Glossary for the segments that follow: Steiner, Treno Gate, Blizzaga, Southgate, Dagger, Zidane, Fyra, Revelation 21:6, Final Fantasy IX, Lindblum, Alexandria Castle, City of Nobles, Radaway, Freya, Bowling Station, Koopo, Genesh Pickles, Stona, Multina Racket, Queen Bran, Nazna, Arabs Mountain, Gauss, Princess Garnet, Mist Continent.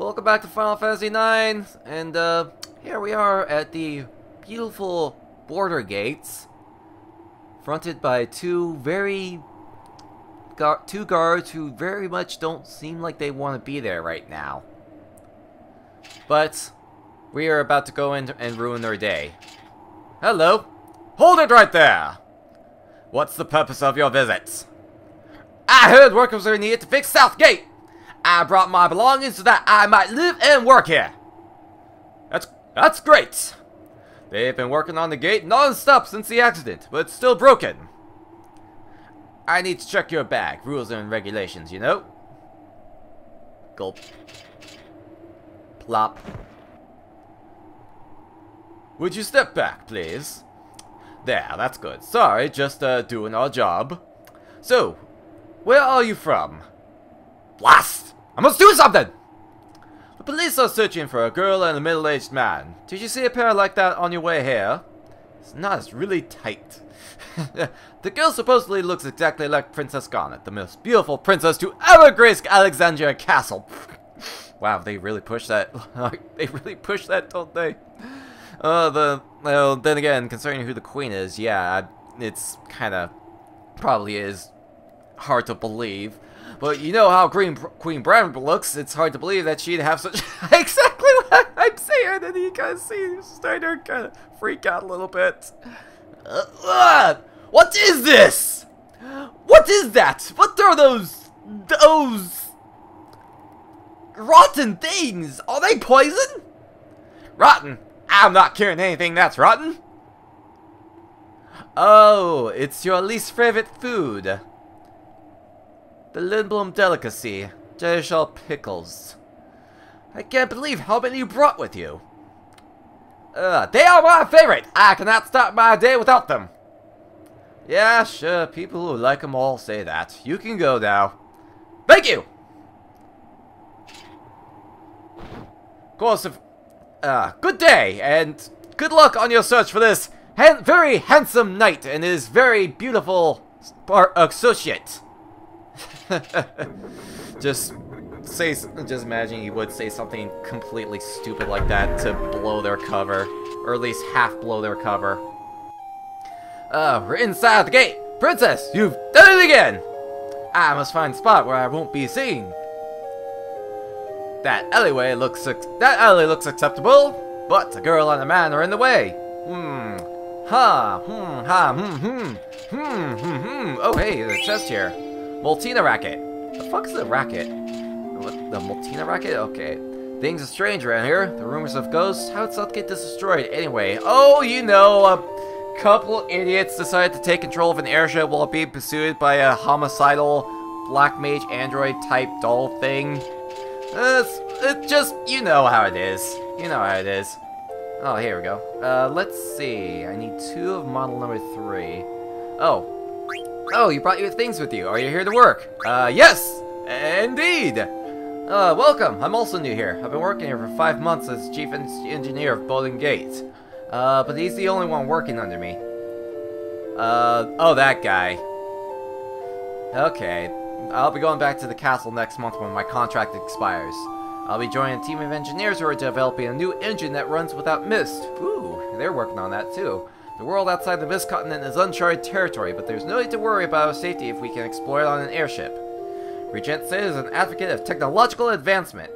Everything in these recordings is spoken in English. Welcome back to Final Fantasy IX, and here we are at the beautiful border gates, fronted by two guards who very much don't seem like they want to be there right now. But we are about to go in and ruin their day. Hello! Hold it right there! What's the purpose of your visits? I heard workers are needed to fix Southgate! I brought my belongings so that I might live and work here. That's great. They've been working on the gate non-stop since the accident, but it's still broken. I need to check your bag. Rules and regulations, you know? Gulp. Plop. Would you step back, please? There, that's good. Sorry, just doing our job. So, where are you from? Blast! I must do something! The police are searching for a girl and a middle-aged man. Did you see a pair like that on your way here? It's not, it's really tight. The girl supposedly looks exactly like Princess Garnet, the most beautiful princess to ever grace Alexandria Castle. Wow, they really push that. They really push that, don't they? Well, then again, concerning who the queen is, yeah, it's kinda, probably is hard to believe. But you know how Queen Bran looks, it's hard to believe that she'd have such... Exactly what I'm saying, and you kind of see Steiner kind of freak out a little bit. What is this? What is that? What are those rotten things? Are they poison? Rotten? I'm not curing anything that's rotten. Oh, it's your least favorite food. The Lindblum delicacy, Genesh Pickles. I can't believe how many you brought with you. They are my favorite. I cannot start my day without them. Yeah, sure. People who like them all say that. You can go now. Thank you. Of course, good day and good luck on your search for this very handsome knight and his very beautiful associate. Just imagine he would say something completely stupid like that to blow their cover, or at least half blow their cover. We're inside the gate, Princess. You've done it again. I must find a spot where I won't be seen. That alley looks acceptable, but a girl and a man are in the way. Oh hey, there's a chest here. Multina Racket. The fuck is the racket? What, the Multina Racket? Okay. Things are strange around here. The rumors of ghosts. How did Southgate destroyed anyway? Oh, you know, a couple idiots decided to take control of an airship while being pursued by a homicidal black mage android type doll thing. It's just, you know how it is. You know how it is. Oh, here we go. Let's see. I need two of model number 3. Oh. Oh, you brought your things with you. Are you here to work? Yes! Indeed! Welcome. I'm also new here. I've been working here for 5 months as Chief Engineer of Bowling Gate. But he's the only one working under me. Oh, that guy. Okay. I'll be going back to the castle next month when my contract expires. I'll be joining a team of engineers who are developing a new engine that runs without mist. Ooh, they're working on that too. The world outside the Mist Continent is uncharted territory, but there's no need to worry about our safety if we can explore it on an airship. Regent Sid is an advocate of technological advancement.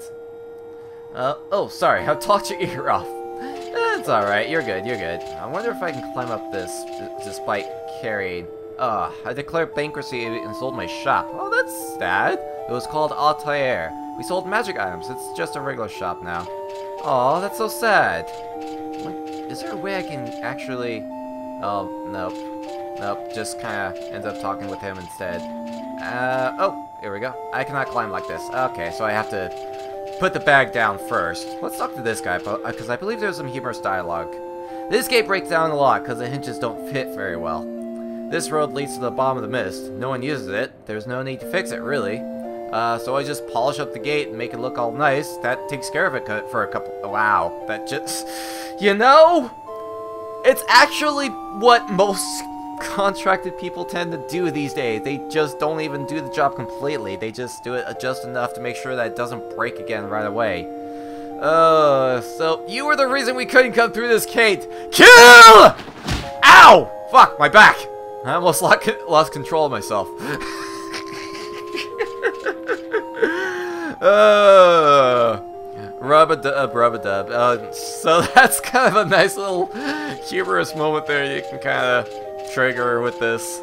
Oh, sorry, I've talked your ear off. It's alright, you're good, you're good. I wonder if I can climb up this, despite carrying... I declared bankruptcy and sold my shop. Oh, that's sad. It was called Altair. We sold magic items, it's just a regular shop now. Aw, that's so sad. Is there a way I can actually... Oh, nope. Nope, just kinda ends up talking with him instead. Oh, here we go. I cannot climb like this. Okay, so I have to put the bag down first. Let's talk to this guy, because I believe there's some humorous dialogue. This gate breaks down a lot, because the hinges don't fit very well. This road leads to the bottom of the mist. No one uses it. There's no need to fix it, really. So I just polish up the gate and make it look all nice. That takes care of it for a couple... Wow, that just... You know, it's actually what most contracted people tend to do these days. They just don't even do the job completely. They just do it just enough to make sure that it doesn't break again right away. So you were the reason we couldn't come through this gate. Kill! Ow! Fuck, my back! I almost lost control of myself. Rub-a-dub. So that's kind of a nice little humorous moment there you can kind of trigger with this.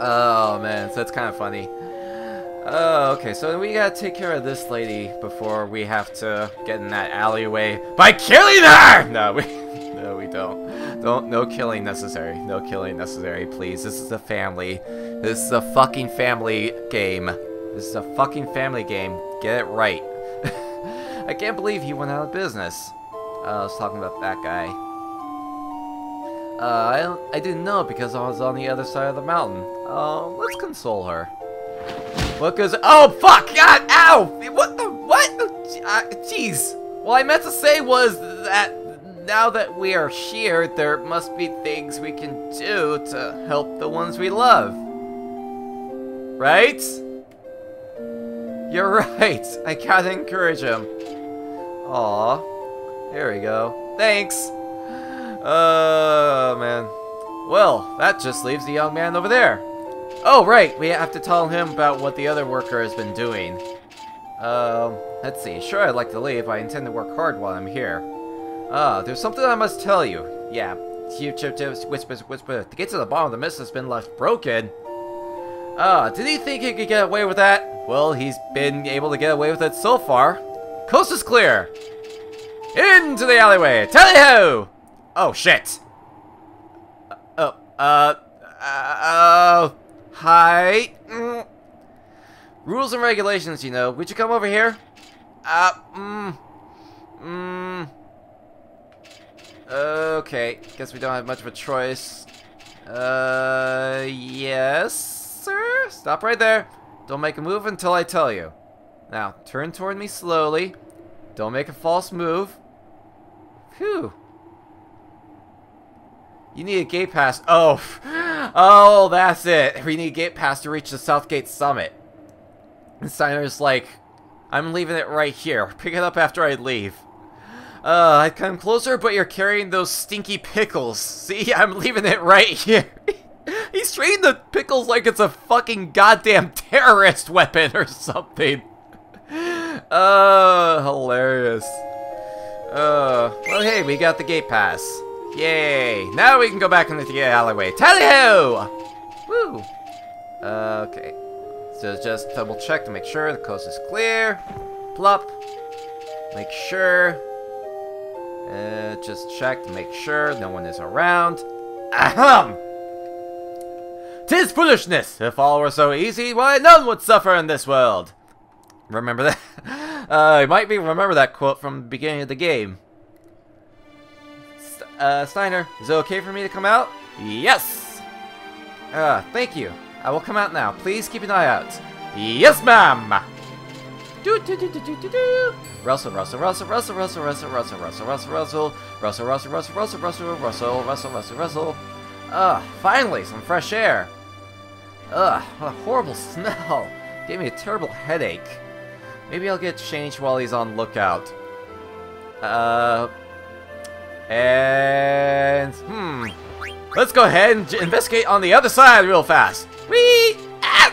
Oh man, so that's kind of funny. Okay, so we gotta take care of this lady before we have to get in that alleyway by killing her! No, we don't. No killing necessary. No killing necessary, please. This is a family. This is a fucking family game. This is a fucking family game. Get it right. I can't believe he went out of business. I was talking about that guy. I didn't know because I was on the other side of the mountain. Let's console her. Look, oh fuck! God, ow! What? Jeez. What I meant to say was that now that we are here, there must be things we can do to help the ones we love. Right? You're right. I gotta encourage him. Aw, there we go. Thanks. Man. Well, that just leaves the young man over there. Oh, right. We have to tell him about what the other worker has been doing. Let's see. Sure, I'd like to leave. I intend to work hard while I'm here. There's something I must tell you. Yeah. Whisper. To get to the bottom of the mist has been left broken. Did he think he could get away with that? Well, he's been able to get away with it so far. Coast is clear! Into the alleyway! Tally-ho! Oh, shit! Hi? Rules and regulations, you know. Would you come over here? Okay. Guess we don't have much of a choice. Yes, sir? Stop right there. Don't make a move until I tell you. Now, turn toward me slowly. Don't make a false move. Phew. You need a gate pass. Oh, that's it. We need a gate pass to reach the Southgate summit. And Steiner's like, I'm leaving it right here. Pick it up after I leave. I'd come closer, but you're carrying those stinky pickles. See, I'm leaving it right here. He's treating the pickles like it's a fucking goddamn terrorist weapon or something. Hilarious. Well, hey, we got the gate pass. Yay. Now we can go back into the alleyway. Tally-ho! Woo. Okay. So just double check to make sure the coast is clear. Plop. Make sure. Just check to make sure no one is around. Ahem! Tis foolishness! If all were so easy, why none would suffer in this world! Remember that? You might remember that quote from the beginning of the game. Steiner, is it okay for me to come out? Yes! Thank you. I will come out now. Please keep an eye out. Yes, ma'am! Russell. Finally, some fresh air. What a horrible smell. Gave me a terrible headache. Maybe I'll get changed while he's on lookout. Let's go ahead and investigate on the other side real fast. Whee! Ah!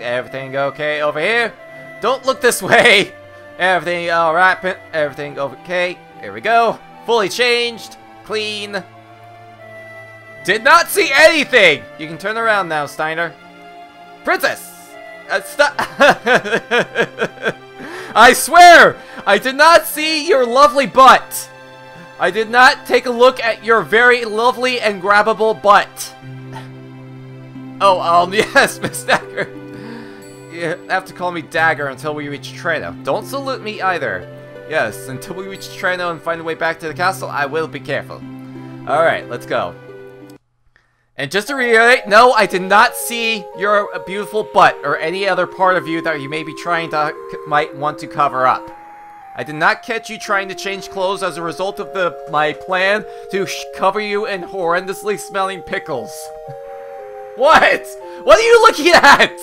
Everything okay over here? Don't look this way. Everything alright. Everything okay. Here we go. Fully changed. Clean. Did not see anything! You can turn around now, Steiner. Princess! Stop! I swear! I did not see your lovely butt! I did not take a look at your very lovely and grabbable butt. Yes, Miss Dagger. You have to call me Dagger until we reach Treno. Don't salute me either. Yes, until we reach Treno and find a way back to the castle, I will be careful. Alright, let's go. And just to reiterate, no, I did not see your beautiful butt or any other part of you that you may be might want to cover up. I did not catch you trying to change clothes as a result of my plan to cover you in horrendously smelling pickles. What? What are you looking at?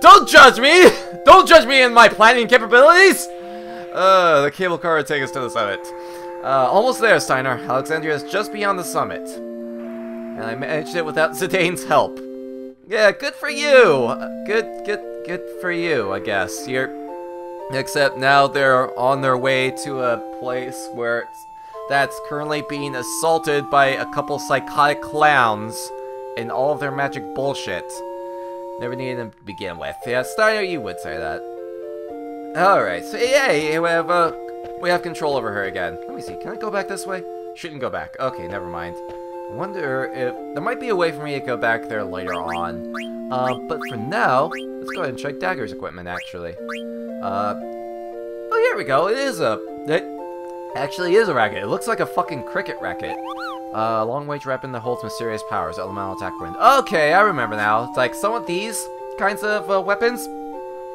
Don't judge me! Don't judge me in my planning capabilities! The cable car will take us to the summit. Almost there, Steiner. Alexandria is just beyond the summit. And I managed it without Zidane's help. Yeah, good for you! Good for you, I guess. Except now they're on their way to a place where that's currently being assaulted by a couple psychotic clowns and all of their magic bullshit. Never needed them to begin with. Yeah, Steiner, you would say that. Alright, so yay, we have control over her again. Let me see, can I go back this way? Shouldn't go back. Okay, never mind. I wonder if there might be a way for me to go back there later on. But for now, let's go ahead and check Dagger's equipment, actually. Oh, here we go. It actually is a racket. It looks like a fucking cricket racket. Long range weapon that holds mysterious powers. Elemental attack wind. Okay, I remember now. It's like some of these kinds of weapons,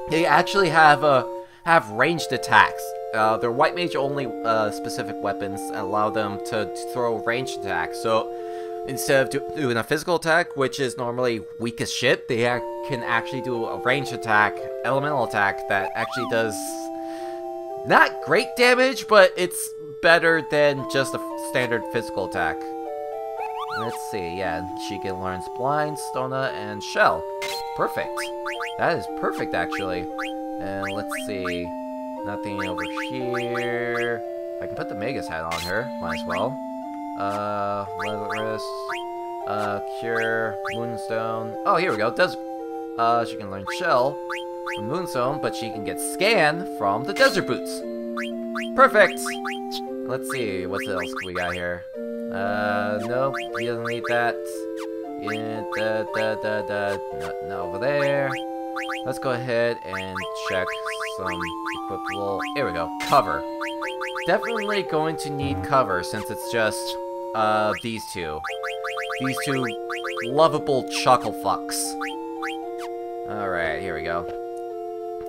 they actually have ranged attacks. They're white mage only specific weapons allow them to throw ranged attacks. So instead of doing a physical attack, which is normally weak as shit, they can actually do a ranged attack, elemental attack, that actually does not great damage, but it's better than just a standard physical attack. Let's see, yeah, she can learn Blind, Stona, and Shell. Perfect. That is perfect, actually. And let's see, nothing over here. I can put the Magus hat on her, might as well. Leatherist, Cure, Moonstone. Oh, here we go. She can learn Shell from Moonstone, but she can get Scan from the Desert Boots. Perfect! Let's see, what else we got here? Nope, he doesn't need that. Yeah, nothing over there. Let's go ahead and check some equipable. Here we go, Cover. Definitely going to need Cover since it's just... these two. These two lovable chucklefucks. Alright, here we go.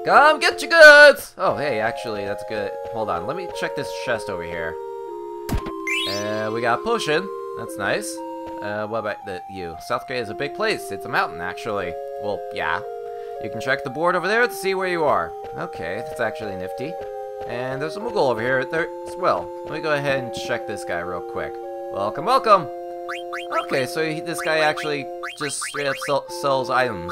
Come get your goods! Oh, hey, actually, that's good. Hold on, let me check this chest over here. We got a potion. That's nice. What about you? Southgate is a big place. It's a mountain, actually. Well, yeah. You can check the board over there to see where you are. Okay, that's actually nifty. And there's a Moogle over here there as well. Let me go ahead and check this guy real quick. Welcome, welcome! Okay, so this guy actually just straight up sells items.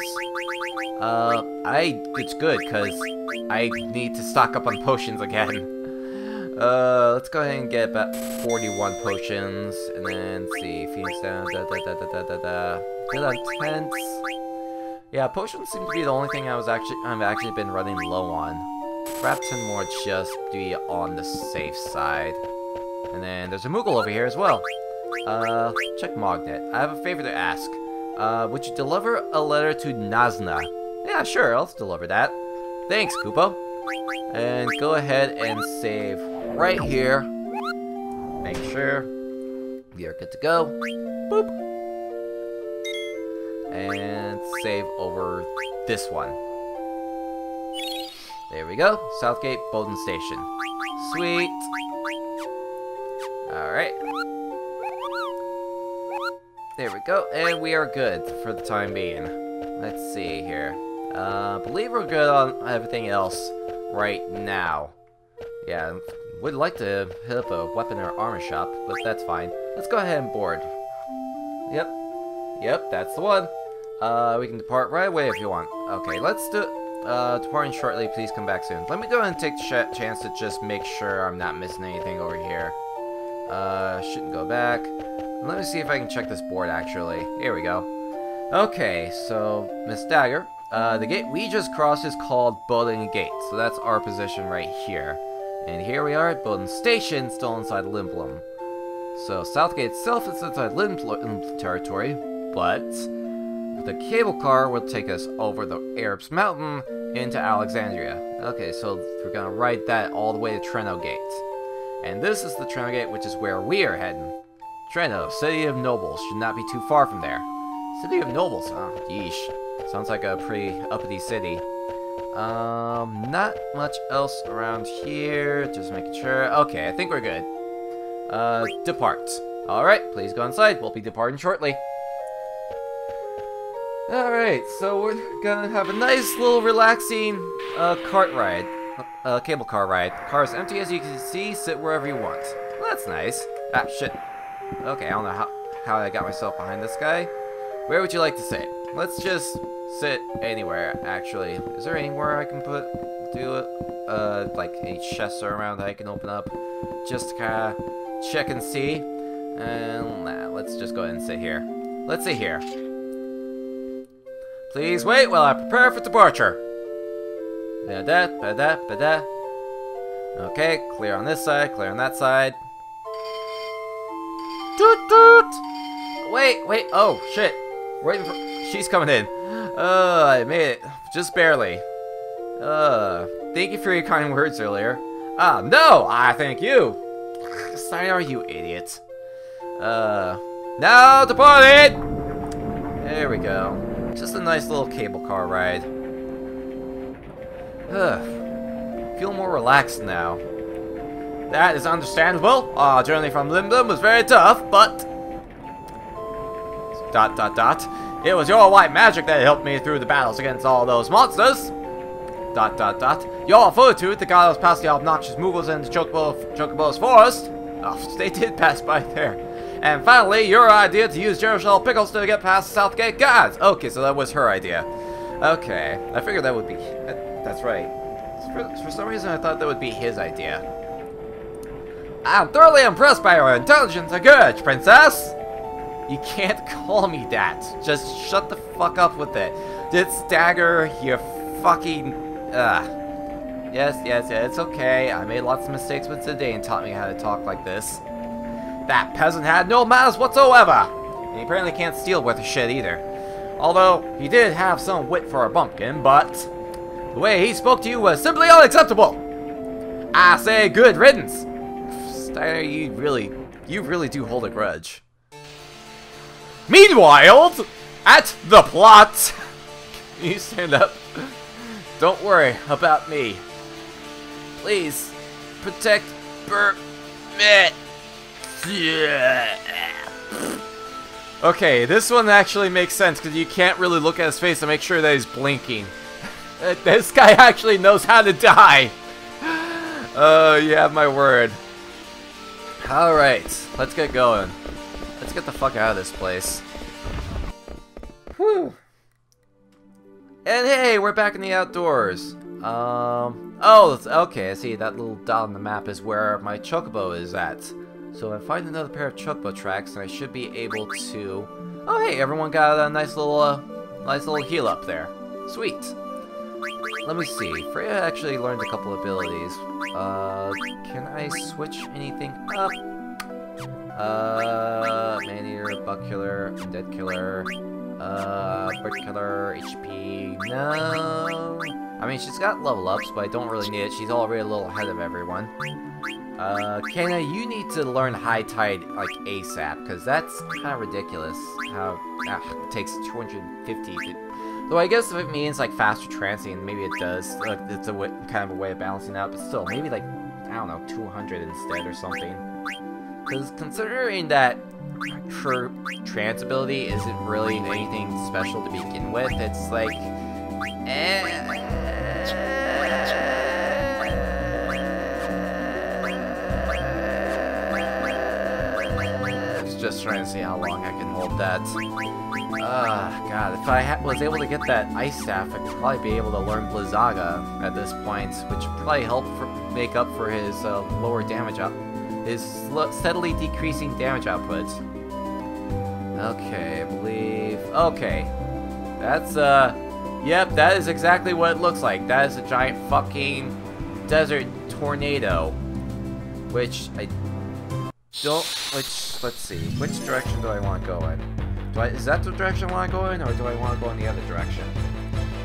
It's good, because I need to stock up on potions again. Let's go ahead and get about 41 potions, and then see, Phoenix down, Good on tents. Yeah, potions seem to be the only thing I've actually been running low on. Grab 10 more just to be on the safe side. And then there's a Moogle over here as well. Check Mognet. I have a favor to ask. Would you deliver a letter to Nazna? Yeah, sure, I'll deliver that. Thanks, Koopo. And go ahead and save right here. Make sure you're good to go. Boop. And save over this one. There we go. Southgate, Bowling Station. Sweet. Alright. There we go. And we are good for the time being. Let's see here. I believe we're good on everything else right now. Yeah, would like to hit up a weapon or armor shop, but that's fine. Let's go ahead and board. Yep. Yep, that's the one. We can depart right away if you want. Okay, let's do it. Departing shortly, please come back soon. Let me go and take the chance to just make sure I'm not missing anything over here. Shouldn't go back. Let me see if I can check this board, actually. Here we go. Okay, so, Miss Dagger. The gate we just crossed is called Bowling Gate, so that's our position right here. And here we are at Bowling Station, still inside Lindblum. So, Southgate itself is inside Lindblum territory, but... the cable car will take us over the Arabs Mountain into Alexandria. Okay, so we're gonna ride that all the way to Treno Gate. And this is the Treno Gate, which is where we are heading. Treno, City of Nobles, should not be too far from there. City of Nobles, huh? Yeesh. Sounds like a pretty uppity city. Not much else around here. Just making sure. Okay, I think we're good. Depart. Alright, please go inside. We'll be departing shortly. Alright, so we're gonna have a nice little relaxing cart ride. Cable car ride. The car is empty, as you can see. Sit wherever you want. Well, that's nice. Ah, shit. Okay, I don't know how I got myself behind this guy. Where would you like to sit? Let's just sit anywhere, actually. Is there anywhere I can like any chests around that I can open up? Just to kinda check and see. And nah, let's just go ahead and sit here. Let's sit here. Please wait while I prepare for departure. Okay, clear on this side, clear on that side. Toot toot! Wait, oh shit. Waiting for. She's coming in. I made it. Just barely. Thank you for your kind words earlier. Ah, no! I thank you! Steiner, you idiot. Now departed! There we go. Just a nice little cable car ride. Feel more relaxed now. That is understandable. Our journey from Lindblum was very tough, but... It was your white magic that helped me through the battles against all those monsters. Your fortitude that got us past the obnoxious Muggles and the Chocobo's forest. Oh, they did pass by there. And finally, your idea to use Genesh Pickles to get past Southgate guards. Okay, so that was her idea. Okay, I figured that would be... That's right. For some reason, I thought that would be his idea. I'm thoroughly impressed by your intelligence and courage, Princess! You can't call me that. Just shut the fuck up with it. It's Dagger, you fucking... Yes, it's okay. I made lots of mistakes with Zidane taught me how to talk like this. That peasant had no manners whatsoever! And he apparently can't steal worth a shit either. Although, he did have some wit for a bumpkin, but... The way he spoke to you was simply unacceptable! I say good riddance! Steiner, you really do hold a grudge. Meanwhile, at the plot, can you stand up? Don't worry about me. Please protect Burmecia. Okay, this one actually makes sense because you can't really look at his face to make sure that he's blinking. This guy actually knows how to die. Oh, you have my word. All right, let's get going. Let's get the fuck out of this place. Whew. And hey, we're back in the outdoors. Oh, okay, I see that little dot on the map is where my Chocobo is at. So I find another pair of Chocobo tracks and I should be able to... Oh hey, everyone got a nice little heal up there. Sweet. Let me see, Freya actually learned a couple abilities. Can I switch anything up? Man-eater, Buck-killer, Undead Killer, Bird-killer, HP, no... I mean, she's got level-ups, but I don't really need it. She's already a little ahead of everyone. Kena, you need to learn High Tide, like, ASAP, because that's kind of ridiculous how it takes 250 to... Though I guess if it means, like, faster transient, maybe it does. It's a kind of a way of balancing out, but still, maybe, like, I don't know, 200 instead or something. Because considering that her trance ability isn't really anything special to begin with, it's like... I was just trying to see how long I can hold that. God, if I was able to get that Ice Staff, I could probably be able to learn Blizzaga at this point, which would probably help make up for his lower damage up. Is steadily decreasing damage output. Okay, I believe... Okay. That's, Yep, that is exactly what it looks like. That is a giant fucking desert tornado. Which I don't... Which, let's see. Which direction do I want to go in? Is that the direction I want to go in, or do I want to go in the other direction?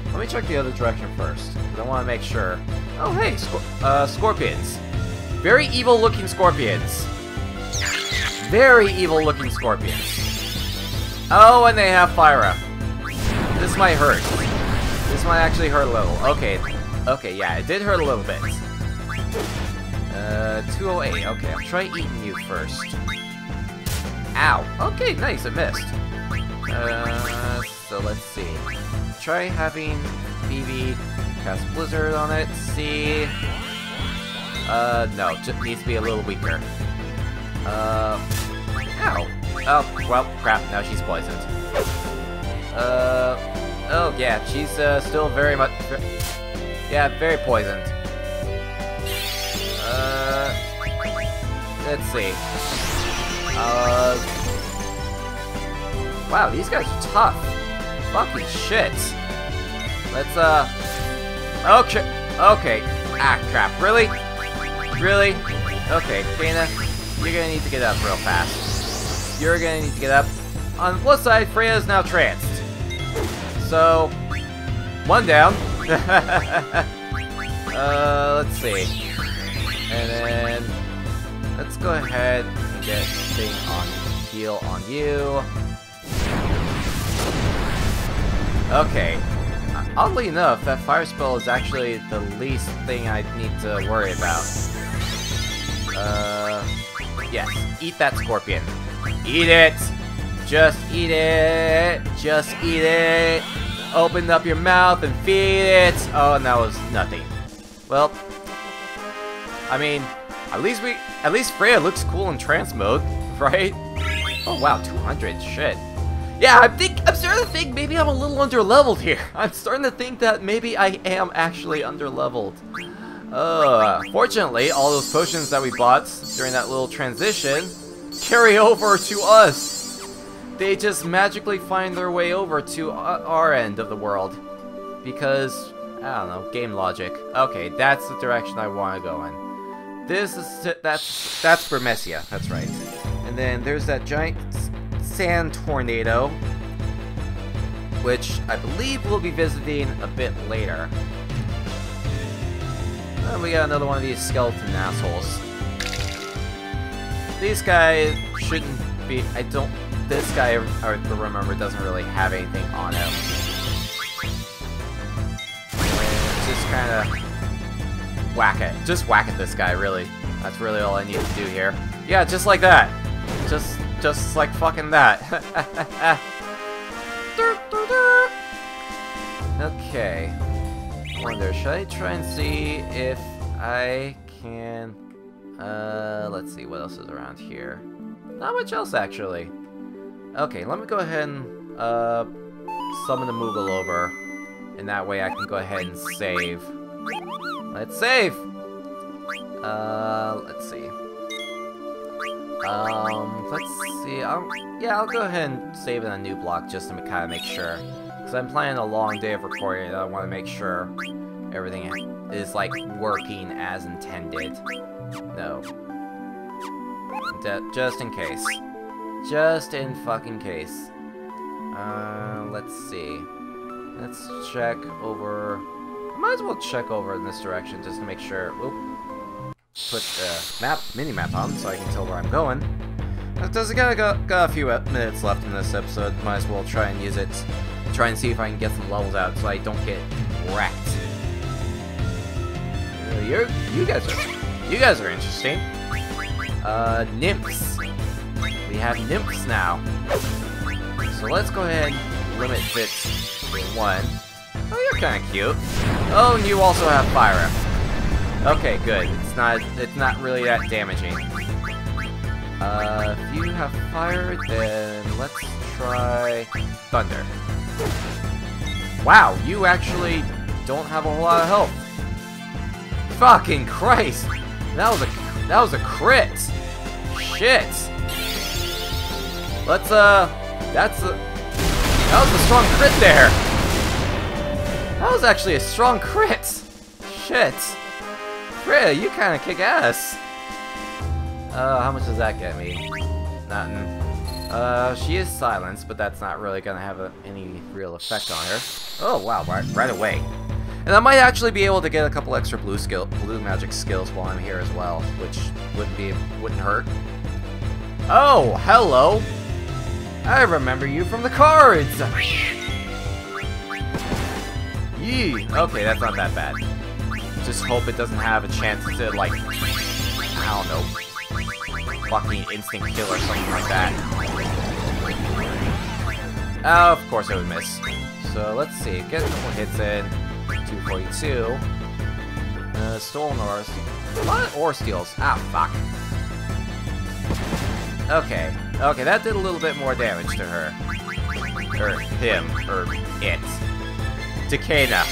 Let me check the other direction first. I want to make sure. Oh, hey! Scorpions. Very evil-looking scorpions. Very evil-looking scorpions. Oh, and they have fire up. This might hurt. This might actually hurt a little. Okay, Okay, yeah, it did hurt a little bit. 208. Okay, I'll try eating you first. Ow. Okay, nice. I missed. So let's see. Try having Vivi cast Blizzard on it. See. No. Just needs to be a little weaker. Ow. Oh, well, crap. Now she's poisoned. Oh, yeah. She's still very much... Yeah, very poisoned. Let's see. Wow, these guys are tough. Fucking shit. Let's, okay. Okay. Ah, crap. Really? Really? Okay, Kena, you're gonna need to get up real fast. You're gonna need to get up. On the plus side, Freya's now tranced. So, one down. Let's see. And then, let's go ahead and get thing on heal on you. Okay. Oddly enough, that fire spell is actually the least thing I need to worry about. Yes. Eat that scorpion. Eat it! Just eat it! Just eat it! Open up your mouth and feed it! Oh, and that was nothing. Well, I mean, at least Freya looks cool in trance mode, right? Oh wow, 200, shit. Yeah, I'm starting to think maybe I'm a little underleveled here. I'm starting to think that maybe I am actually underleveled. Fortunately, all those potions that we bought during that little transition carry over to us. They just magically find their way over to our end of the world. Because, I don't know, game logic. Okay, that's the direction I want to go in. This is, that's Burmecia, that's right. And then there's that giant sand tornado, which I believe we'll be visiting a bit later. And we got another one of these skeleton assholes. These guys shouldn't be, this guy, I remember, doesn't really have anything on him. Just kinda whack it. Just whack at this guy, really. That's really all I need to do here. Yeah, just like that. Just like fucking that. Okay. Wonder, should I try and see if I can... let's see, what else is around here? Not much else, actually. Okay, let me go ahead and summon the Moogle over, and that way I can go ahead and save. Let's save! Let's see. Let's see, I'll go ahead and save in a new block just to kind of make sure. Because I'm planning a long day of recording, and I want to make sure everything is, like, working as intended. No. Just in case. Just in fucking case. Let's see. Let's check over... I might as well check over in this direction just to make sure... Oop. Put the mini-map on so I can tell where I'm going. Does it got a few minutes left in this episode. Might as well try and use it. Try and see if I can get some levels out so I don't get wrecked. You guys are interesting. Nymphs. We have nymphs now. So let's go ahead and limit this to one. Oh, you're kind of cute. Oh, and you also have fire up. Okay, good. It's not really that damaging. If you have fire, then let's try thunder. Wow, you actually don't have a whole lot of health. Fucking Christ! That was a crit. Shit. Let's that was a strong crit there. That was actually a strong crit. Shit. Freya, you kind of kick ass. How much does that get me? Nothing. She is silenced, but that's not really gonna have any real effect on her. Oh wow, right away. And I might actually be able to get a couple extra blue magic skills while I'm here as well, which wouldn't hurt. Oh, hello! I remember you from the cards. Yee. Okay, that's not that bad. just hope it doesn't have a chance to, like, I don't know, fucking instant kill or something like that. Of course I would miss. So let's see, get a couple hits in. 242. Stolen ores. A lot of ore steals. Ah, fuck. Okay. Okay, that did a little bit more damage to her. Or him. Or it. To Kena.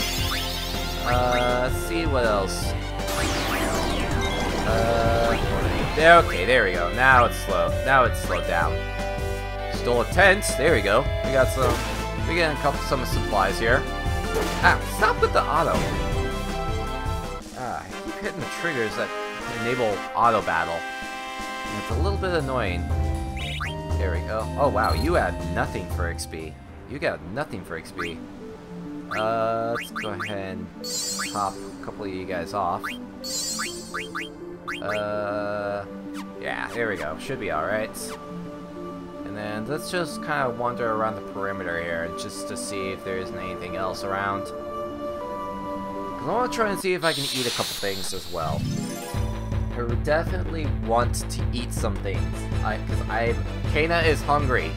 Let's see what else. Okay, there we go. Now it's slow. Now it's slowed down. Stole a tent. There we go. We got some. We got a couple some supplies here. Ah, stop with the auto. Ah, I keep hitting the triggers that enable auto battle. And it's a little bit annoying. There we go. Oh wow, you had nothing for XP. You got nothing for XP. Let's go ahead and pop a couple of you guys off. Yeah, there we go. Should be alright. And then let's just kind of wander around the perimeter here just to see if there isn't anything else around. Because I want to try and see if I can eat a couple things as well. I definitely want to eat some things. Because Kena is hungry.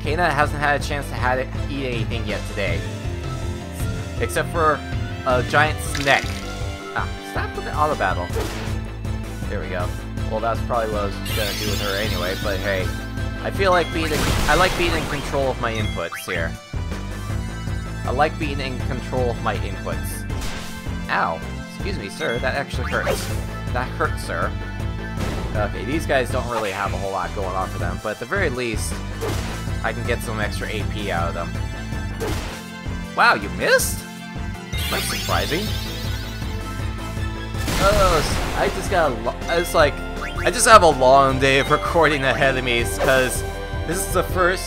Kena hasn't had a chance to eat anything yet today. Except for a giant snack. Ah, stop with the auto battle. There we go. Well, that's probably what I was gonna do with her anyway, but hey. I feel like I like being in control of my inputs here. I like being in control of my inputs. Ow. Excuse me, sir. That actually hurts. That hurts, sir. Okay, these guys don't really have a whole lot going on for them, but at the very least, I can get some extra AP out of them. Wow, you missed? That's surprising. Oh, I just got a it's like, I just have a long day of recording ahead of me, because this is the first,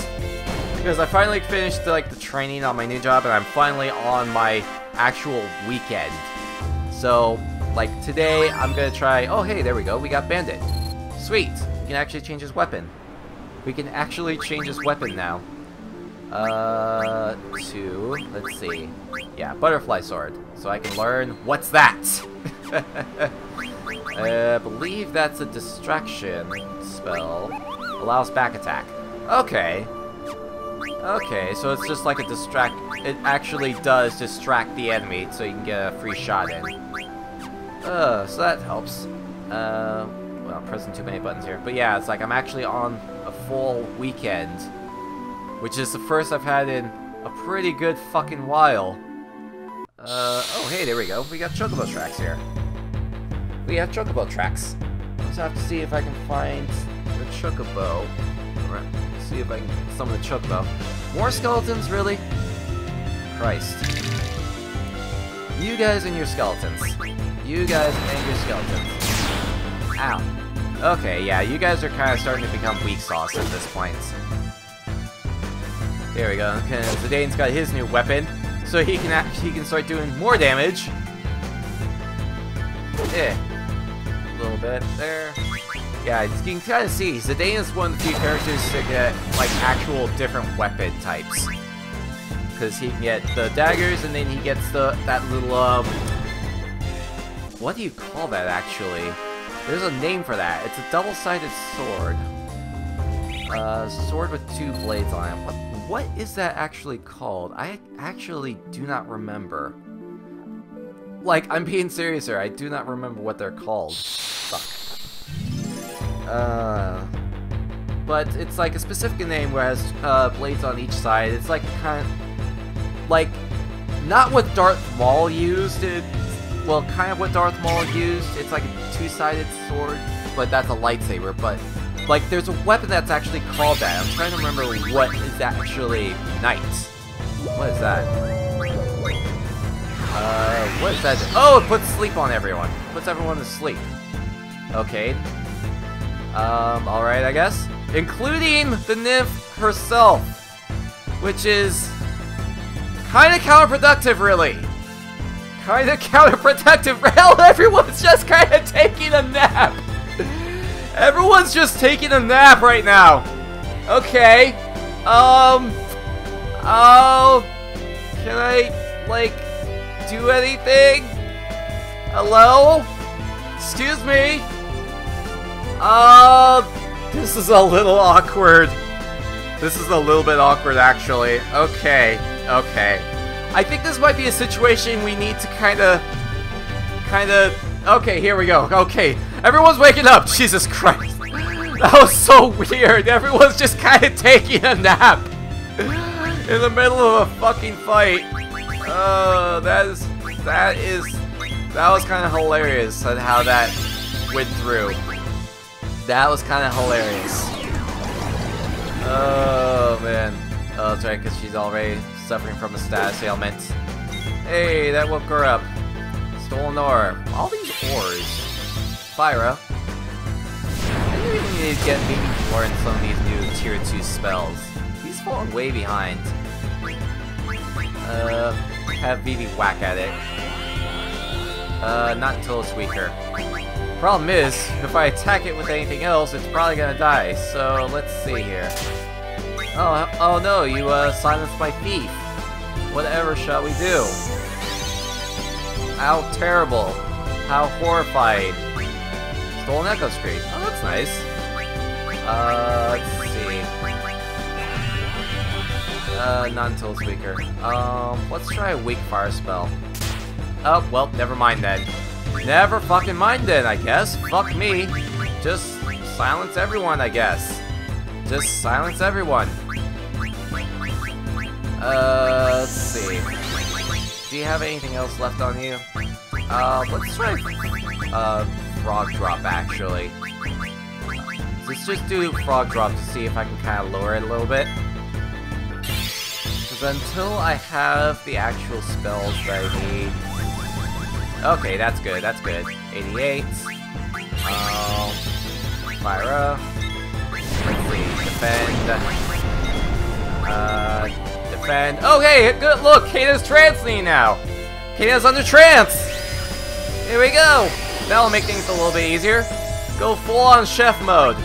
because I finally finished like the training on my new job, and I'm finally on my actual weekend. So, like today, I'm gonna try. Oh hey, there we go. We got Bandit. Sweet. We can actually change his weapon. We can actually change his weapon now. To let's see. Yeah, Butterfly Sword. So I can learn what's that. I believe that's a distraction spell. Allows back attack. Okay. Okay, so it's just like a distract. It actually does distract the enemy, so you can get a free shot in. So that helps. Well, I'm pressing too many buttons here. But yeah, it's like I'm actually on a full weekend, which is the first I've had in a pretty good fucking while. Oh hey, there we go. We got Chocobo tracks here. We have Chocobo tracks. Let's have to see if I can find the Chocobo. Alright, see if I can summon the Chocobo. More skeletons, really? Christ. You guys and your skeletons. You guys and your skeletons. Ow. Okay, yeah, you guys are kind of starting to become weak sauce at this point. There we go. Okay, Zidane's got his new weapon. So he can actually start doing more damage. Yeah, a little bit there. Yeah, you can kind of see Zidane is one of the few characters to get like actual different weapon types, because he can get the daggers and then he gets the little what do you call that actually? There's a name for that. It's a double-sided sword. Sword with two blades on it. What is that actually called? I actually do not remember. Like, I'm being serious here. I do not remember what they're called. Fuck. But it's like a specific name where it has blades on each side. It's like kind of... like, not what Darth Maul used. Well, kind of what Darth Maul used. It's like a two-sided sword, but that's a lightsaber, but... like, there's a weapon that's actually called that. I'm trying to remember what is actually Knight. What is that? What is that? Oh, it puts sleep on everyone. It puts everyone to sleep. Okay. Alright, I guess. Including the nymph herself. Which is... kinda counterproductive, really. Kinda counterproductive. Hell, everyone's just kinda taking a nap. Everyone's just taking a nap right now. Okay. Can I, like, do anything? Hello? Excuse me? This is a little awkward. This is a little bit awkward, actually. Okay, okay. I think this might be a situation we need to okay, here we go. Okay, everyone's waking up. Jesus Christ. That was so weird. Everyone's just kind of taking a nap in the middle of a fucking fight. That was kind of hilarious on how that went through. That was kind of hilarious. Oh, man. Oh, that's right, because she's already suffering from a status ailment. Hey, that woke her up. Stolen orb. All these orbs. Fyra. I think we need to get maybe more in some of these new tier 2 spells. He's falling way behind. Have Vivi whack at it. Not until it's weaker. Problem is, if I attack it with anything else, it's probably gonna die, so let's see here. Oh no, you silenced my thief. Whatever shall we do? How terrible. How horrifying. Stolen Echo Street. Oh, that's nice. Let's see. Not until it's weaker. Let's try a weak fire spell. Oh, well, never mind then. Never fucking mind then, I guess. Fuck me. Just silence everyone, I guess. Just silence everyone. Let's see. Do you have anything else left on you? Let's try frog drop, actually. Let's just do frog drop to see if I can kind of lower it a little bit. Because until I have the actual spells that I need... Okay, that's good, that's good. 88. Fyra. Let's see, defend. Defend. Oh, hey, good, look, Kena's trancing now. Kena's under trance. Here we go. That'll make things a little bit easier. Go full on chef mode.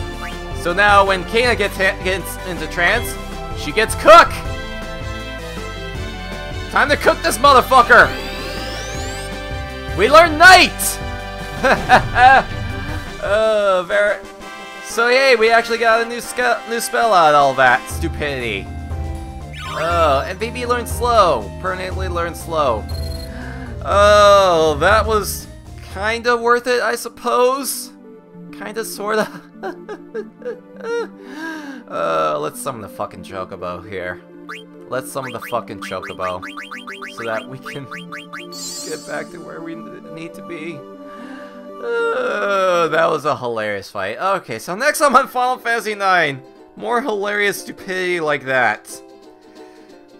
So now when Kena gets into trance, she gets cooked. Time to cook this motherfucker. We learn night! So hey, we actually got a new spell out of all that stupidity. Oh, and Vivi learned slow. Permanently learned slow. Oh, that was kinda worth it, I suppose. Kinda, sorta. Let's summon the fucking Chocobo here. Let's summon the fucking Chocobo, so that we can get back to where we need to be. That was a hilarious fight. Okay, so next time on Final Fantasy IX, more hilarious stupidity like that.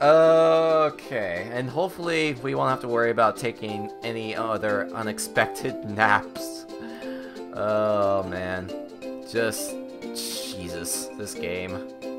Okay, and hopefully we won't have to worry about taking any other unexpected naps. Oh man, just Jesus, this game.